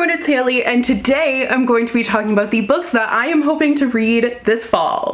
everyone, it's Haley, and today I'm going to be talking about the books that I am hoping to read this fall.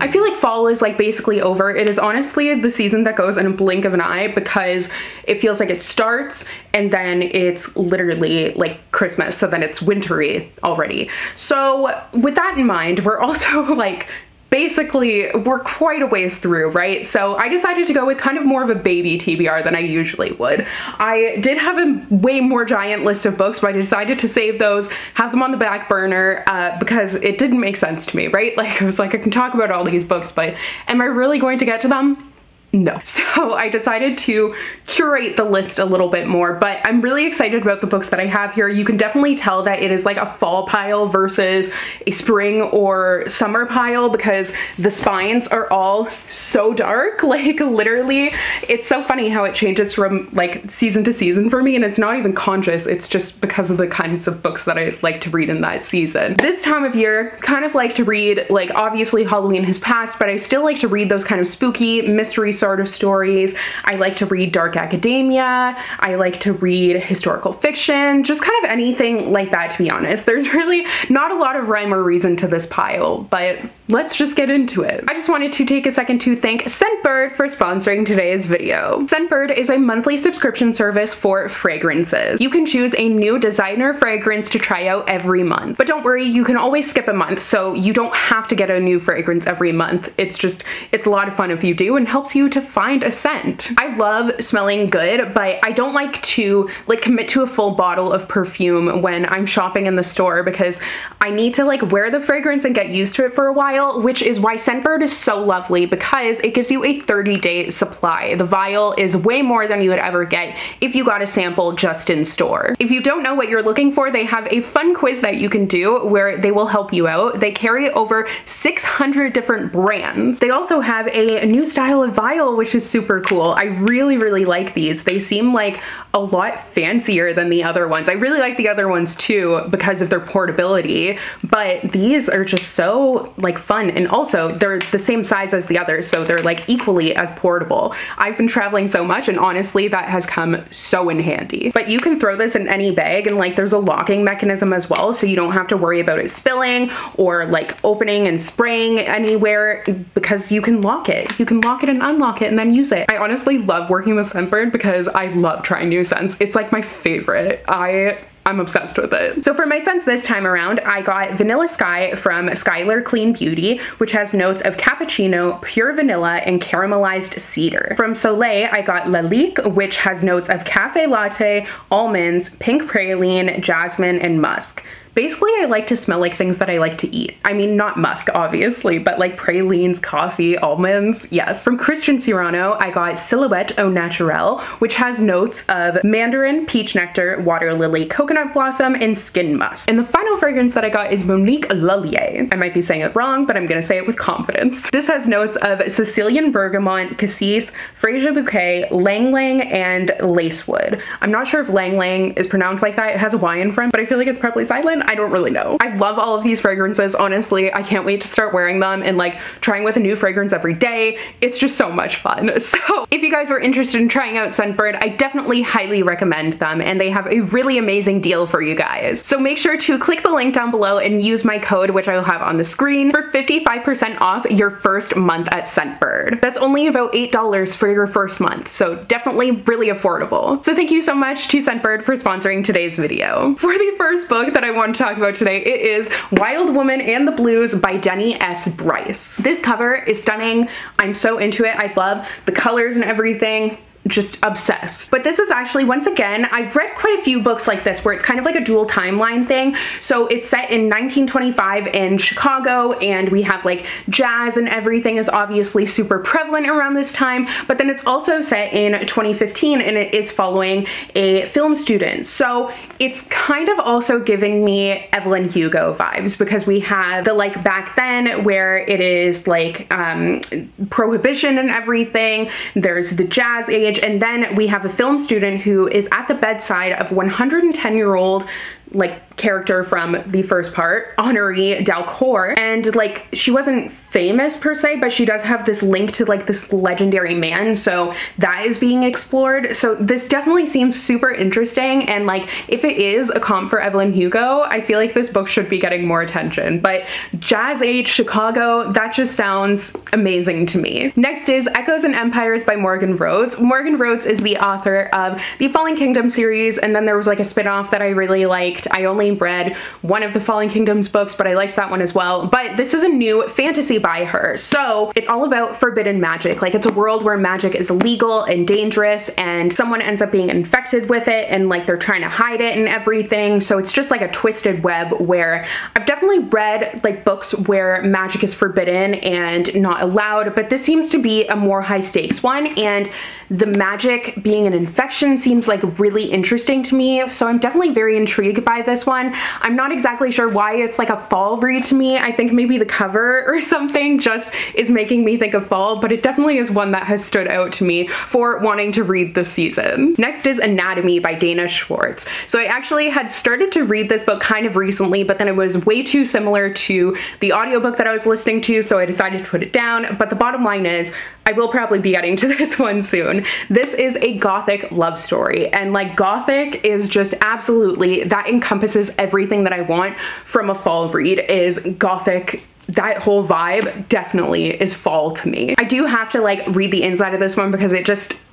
I feel like fall is like basically over. It is honestly the season that goes in a blink of an eye because it feels like it starts and then it's literally like Christmas, so then it's wintry already. So with that in mind, we're also like basically, we're quite a ways through, right? So I decided to go with kind of more of a baby TBR than I usually would. I did have a way more giant list of books, but I decided to save those, have them on the back burner, because it didn't make sense to me, right? Like, I was like, I can talk about all these books, but am I really going to get to them? No. So I decided to curate the list a little bit more, but I'm really excited about the books that I have here. You can definitely tell that it is like a fall pile versus a spring or summer pile because the spines are all so dark. Like literally, it's so funny how it changes from like season to season for me, and it's not even conscious. It's just because of the kinds of books that I like to read in that season. This time of year, kind of like to read, like obviously Halloween has passed, but I still like to read those kind of spooky mystery sort of stories. I like to read dark academia. I like to read historical fiction, just kind of anything like that, to be honest. There's really not a lot of rhyme or reason to this pile, but let's just get into it. I just wanted to take a second to thank Scentbird for sponsoring today's video. Scentbird is a monthly subscription service for fragrances. You can choose a new designer fragrance to try out every month, but don't worry, you can always skip a month, so you don't have to get a new fragrance every month. It's just, it's a lot of fun if you do and helps you to find a scent. I love smelling good, but I don't like to like commit to a full bottle of perfume when I'm shopping in the store because I need to like wear the fragrance and get used to it for a while, which is why Scentbird is so lovely because it gives you a 30-day supply. The vial is way more than you would ever get if you got a sample just in store. If you don't know what you're looking for, they have a fun quiz that you can do where they will help you out. They carry over 600 different brands. They also have a new style of vial, which is super cool. I really, really like these. They seem like a lot fancier than the other ones. I really like the other ones too because of their portability, but these are just so like fun. And also they're the same size as the others, so they're like equally as portable. I've been traveling so much and honestly that has come so in handy. But you can throw this in any bag and like there's a locking mechanism as well, so you don't have to worry about it spilling or like opening and spraying anywhere because you can lock it. You can lock it and unlock it and then use it. I honestly love working with Scentbird because I love trying new scents. It's like my favorite. I'm obsessed with it. So for my scents this time around, I got Vanilla Sky from Skylar Clean Beauty, which has notes of cappuccino, pure vanilla, and caramelized cedar. From Soleil, I got Lalique, which has notes of cafe latte, almonds, pink praline, jasmine, and musk. Basically, I like to smell like things that I like to eat. I mean, not musk, obviously, but like pralines, coffee, almonds, yes. From Christian Siriano, I got Silhouette Au Naturel, which has notes of mandarin, peach nectar, water lily, coconut blossom, and skin musk. And the final fragrance that I got is Monique Lhuillier. I might be saying it wrong, but I'm gonna say it with confidence. This has notes of Sicilian bergamot, cassis, freesia bouquet, lang lang, and lacewood. I'm not sure if lang lang is pronounced like that. It has a Y in front, but I feel like it's probably silent. I don't really know. I love all of these fragrances, honestly. I can't wait to start wearing them and like trying with a new fragrance every day. It's just so much fun. So if you guys were interested in trying out Scentbird, I definitely highly recommend them and they have a really amazing deal for you guys. So make sure to click the link down below and use my code, which I will have on the screen, for 55% off your first month at Scentbird. That's only about $8 for your first month, so definitely really affordable. So thank you so much to Scentbird for sponsoring today's video. For the first book that I want to talk about today, it is Wild Woman and the Blues by Denny S. Bryce. This cover is stunning. I'm so into it. I love the colors and everything. Just obsessed. But this is actually, once again, I've read quite a few books like this where it's kind of like a dual timeline thing. So it's set in 1925 in Chicago, and we have like jazz and everything is obviously super prevalent around this time, but then it's also set in 2015 and it is following a film student. So it's kind of also giving me Evelyn Hugo vibes because we have the like back then where it is like prohibition and everything. There's the jazz age, and then we have a film student who is at the bedside of 110-year-old like character from the first part, Honoree Dalcor, and like she wasn't famous per se, but she does have this link to like this legendary man, so that is being explored. So this definitely seems super interesting, and like if it is a comp for Evelyn Hugo, I feel like this book should be getting more attention. But Jazz Age Chicago, that just sounds amazing to me. Next is Echoes and Empires by Morgan Rhodes. Morgan Rhodes is the author of the Falling Kingdom series, and then there was like a spin-off that I really liked. I only read one of the Falling Kingdom's books, but I liked that one as well. But this is a new fantasy by her. So it's all about forbidden magic. Like it's a world where magic is illegal and dangerous, and someone ends up being infected with it, and like they're trying to hide it and everything. So it's just like a twisted web where I've definitely read like books where magic is forbidden and not allowed, but this seems to be a more high stakes one, and the magic being an infection seems like really interesting to me. So I'm definitely very intrigued by this one. I'm not exactly sure why it's like a fall read to me. I think maybe the cover or something just is making me think of fall, but it definitely is one that has stood out to me for wanting to read this season. Next is Anatomy by Dana Schwartz. So I actually had started to read this book kind of recently, but then it was way too similar to the audiobook that I was listening to, so I decided to put it down. But the bottom line is, I will probably be getting to this one soon. This is a gothic love story, and like gothic is just absolutely, that encompasses everything that I want from a fall read is gothic. That whole vibe definitely is fall to me. I do have to like read the inside of this one because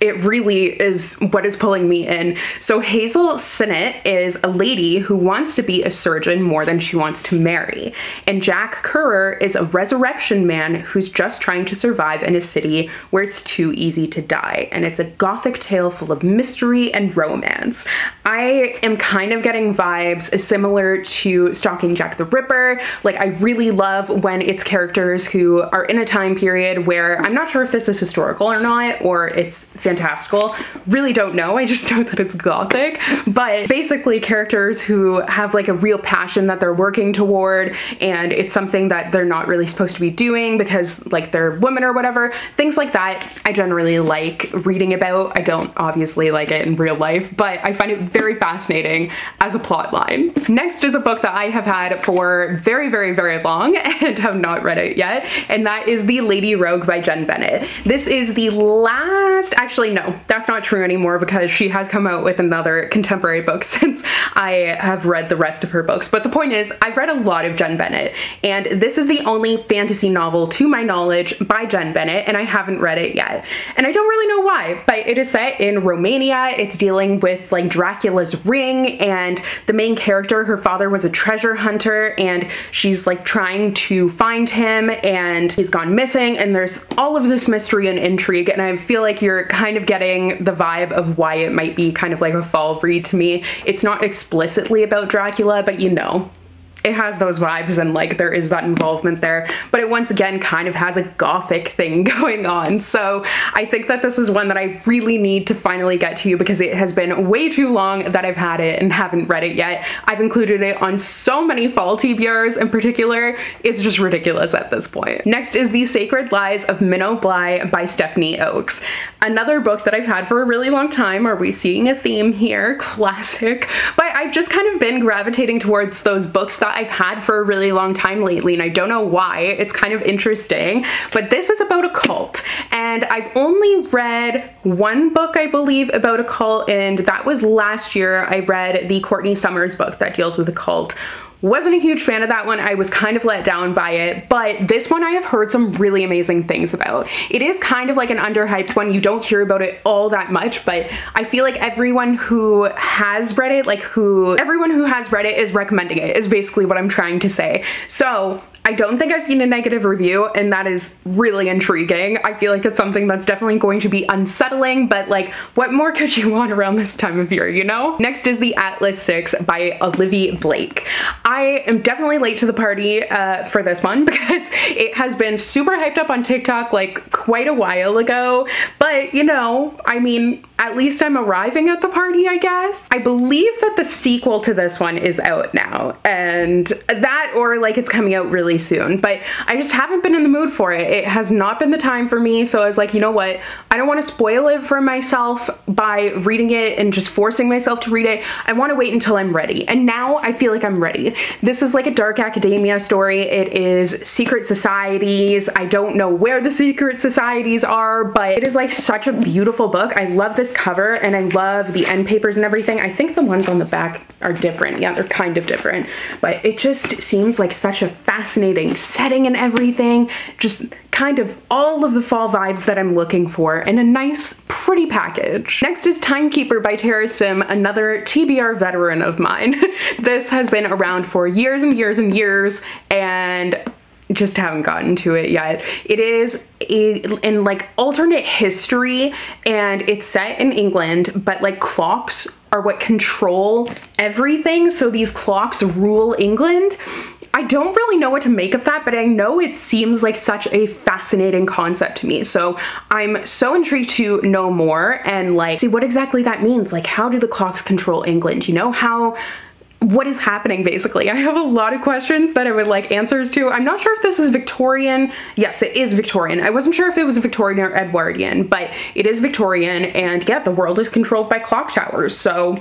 it really is what is pulling me in. So Hazel Sinnott is a lady who wants to be a surgeon more than she wants to marry. And Jack Currer is a resurrection man who's just trying to survive in a city where it's too easy to die. And it's a gothic tale full of mystery and romance. I am kind of getting vibes similar to Stalking Jack the Ripper. Like I really love when it's characters who are in a time period where I'm not sure if this is historical or not, or it's fantastical. Really don't know. I just know that it's gothic, but basically characters who have like a real passion that they're working toward, and it's something that they're not really supposed to be doing because like they're women or whatever. Things like that I generally like reading about. I don't obviously like it in real life, but I find it very fascinating as a plot line. Next is a book that I have had for very, very, very long and have not read it yet, and that is The Lady Rogue by Jen Bennett. This is the last, actually no, that's not true anymore because she has come out with another contemporary book since I have read the rest of her books. But the point is, I've read a lot of Jen Bennett, and this is the only fantasy novel to my knowledge by Jen Bennett, and I haven't read it yet. And I don't really know why, but it is set in Romania. It's dealing with like Dracula's ring, and the main character, her father was a treasure hunter, and she's like trying to find him, and he's gone missing, and there's all of this mystery and intrigue, and I feel like you're kind of getting the vibe of why it might be kind of like a fall read to me. It's not explicitly about Dracula, but you know, it has those vibes, and like there is that involvement there, but it once again kind of has a gothic thing going on. So I think that this is one that I really need to finally get to because it has been way too long that I've had it and haven't read it yet. I've included it on so many fall TBRs in particular. It's just ridiculous at this point. Next is The Sacred Lies of Minnow Bly by Stephanie Oakes. Another book that I've had for a really long time. Are we seeing a theme here? Classic. But I've just kind of been gravitating towards those books that I've had for a really long time lately, and I don't know why. It's kind of interesting, but this is about a cult, and I've only read one book, I believe, about a cult, and that was last year. I read the Courtney Summers book that deals with a cult. Wasn't a huge fan of that one. I was kind of let down by it, but this one I have heard some really amazing things about. It is kind of like an underhyped one. You don't hear about it all that much, but I feel like everyone who has read it is recommending it, is basically what I'm trying to say. So I don't think I've seen a negative review, and that is really intriguing. I feel like it's something that's definitely going to be unsettling, but like what more could you want around this time of year, you know? Next is The Atlas Six by Olivia Blake. I am definitely late to the party for this one because it has been super hyped up on TikTok like quite a while ago, but you know, I mean, at least I'm arriving at the party, I guess. I believe that the sequel to this one is out now, and that, or like it's coming out really soon, but I just haven't been in the mood for it. It has not been the time for me, so I was like, you know what? I don't want to spoil it for myself by reading it and just forcing myself to read it. I want to wait until I'm ready, and now I feel like I'm ready. This is like a dark academia story. It is secret societies. I don't know where the secret societies are, but it is like such a beautiful book. I love this cover, and I love the end papers and everything. I think the ones on the back are different. Yeah, they're kind of different, but it just seems like such a fascinating setting and everything. Just kind of all of the fall vibes that I'm looking for in a nice, pretty package. Next is Timekeeper by Tara Sim, another TBR veteran of mine. This has been around for years and years and years, and just haven't gotten to it yet. It is in like alternate history, and it's set in England, but like clocks are what control everything, so these clocks rule England. I don't really know what to make of that, but I know it seems like such a fascinating concept to me, so I'm so intrigued to know more and like see what exactly that means. Like, how do the clocks control England? You know, what is happening basically? I have a lot of questions that I would like answers to. I'm not sure if this is Victorian. Yes, it is Victorian. I wasn't sure if it was Victorian or Edwardian, but it is Victorian, and yeah, the world is controlled by clock towers. So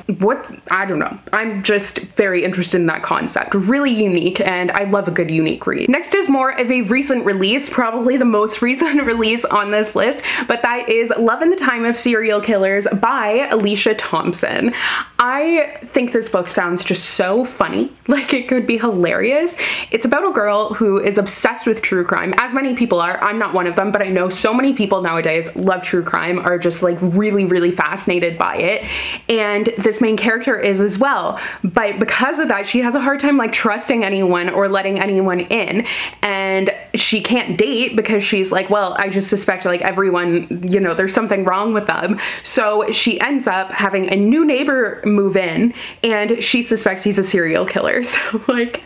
I don't know. I'm just very interested in that concept. Really unique, and I love a good unique read. Next is more of a recent release, probably the most recent release on this list, but that is Love in the Time of Serial Killers by Alicia Thompson. I think this book sounds just so funny. Like, it could be hilarious. It's about a girl who is obsessed with true crime, as many people are. I'm not one of them, but I know so many people nowadays love true crime, are just like really, really fascinated by it. And this main character is as well. But because of that, she has a hard time like trusting anyone or letting anyone in. And she can't date because she's like, well, I just suspect like everyone, you know, there's something wrong with them. So she ends up having a new neighbor move in, and she suspects he's a serial killer. So like,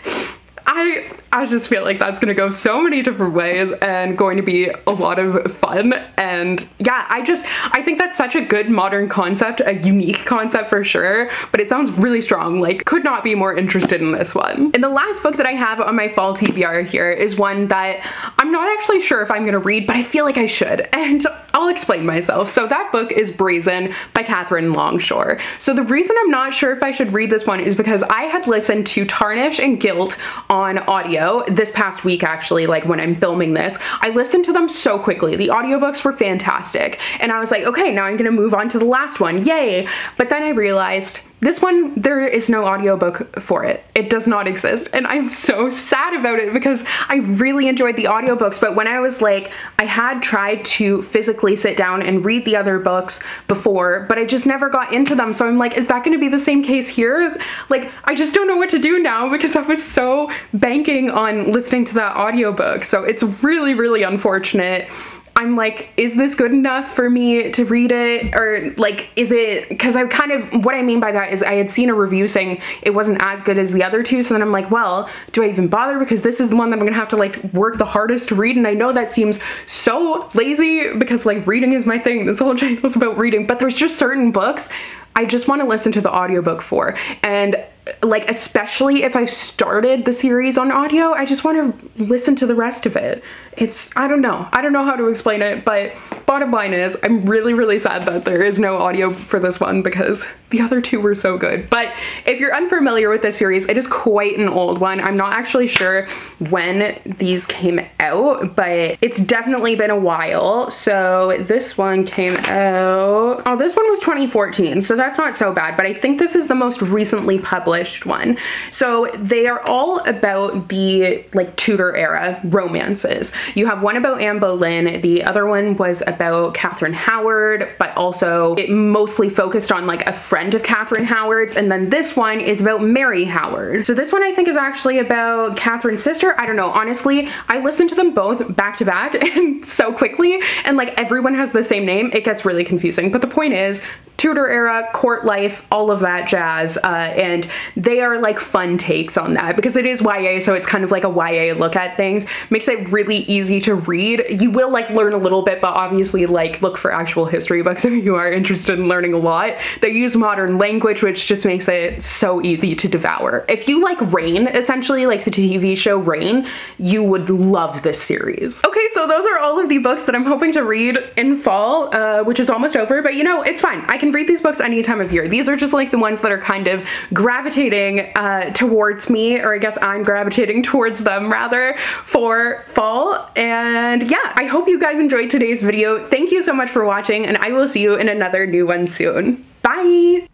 I just feel like that's gonna go so many different ways and going to be a lot of fun. And yeah, I think that's such a good modern concept, a unique concept for sure, but it sounds really strong. Like, could not be more interested in this one. And the last book that I have on my fall TBR here is one that I'm not actually sure if I'm gonna read, but I feel like I should, and I'll explain myself. So that book is Brazen by Katherine Longshore. So the reason I'm not sure if I should read this one is because I had listened to Tarnished and Guilt on audio this past week, actually, like when I'm filming this. I listened to them so quickly. The audiobooks were fantastic. And I was like, okay, now I'm gonna move on to the last one, yay. But then I realized this one, there is no audiobook for it. It does not exist, and I'm so sad about it because I really enjoyed the audiobooks, but when I was like, I had tried to physically sit down and read the other books before, but I just never got into them, so I'm like, is that gonna be the same case here? Like, I just don't know what to do now because I was so banking on listening to that audiobook, so it's really, really unfortunate. I'm like, is this good enough for me to read it? Or like, is it, because I kind of, what I mean by that is I had seen a review saying it wasn't as good as the other two, so then I'm like, well, do I even bother? Because this is the one that I'm gonna have to like work the hardest to read, and I know that seems so lazy because like reading is my thing. This whole channel is about reading, but there's just certain books I just want to listen to the audiobook for. And like, especially if I started the series on audio, I just want to listen to the rest of it. It's, I don't know how to explain it, but bottom line is I'm really, really sad that there is no audio for this one because the other two were so good. But if you're unfamiliar with this series, it is quite an old one. I'm not actually sure when these came out, but it's definitely been a while. So this one came out, oh, this one was 2014, so that's not so bad, but I think this is the most recently published one. So they are all about the like Tudor era romances. You have one about Anne Boleyn, the other one was about Catherine Howard, but also it mostly focused on like a friend of Catherine Howard's, and then this one is about Mary Howard. So this one I think is actually about Catherine's sister. I don't know, honestly, I listened to them both back to back and so quickly, and like everyone has the same name, it gets really confusing. But the point is, Tudor era, court life, all of that jazz, and they are like fun takes on that because it is YA, so it's kind of like a YA look at things. Makes it really easy to read. You will like learn a little bit, but obviously like look for actual history books if you are interested in learning a lot. They use modern language, which just makes it so easy to devour. If you like Rain, essentially, like the TV show Rain, you would love this series. Okay, so those are all of the books that I'm hoping to read in fall, which is almost over, but you know, it's fine. I can read these books any time of year. These are just like the ones that are kind of gravitating towards me, or I guess I'm gravitating towards them rather, for fall. And yeah, I hope you guys enjoyed today's video. Thank you so much for watching, and I will see you in another new one soon. Bye!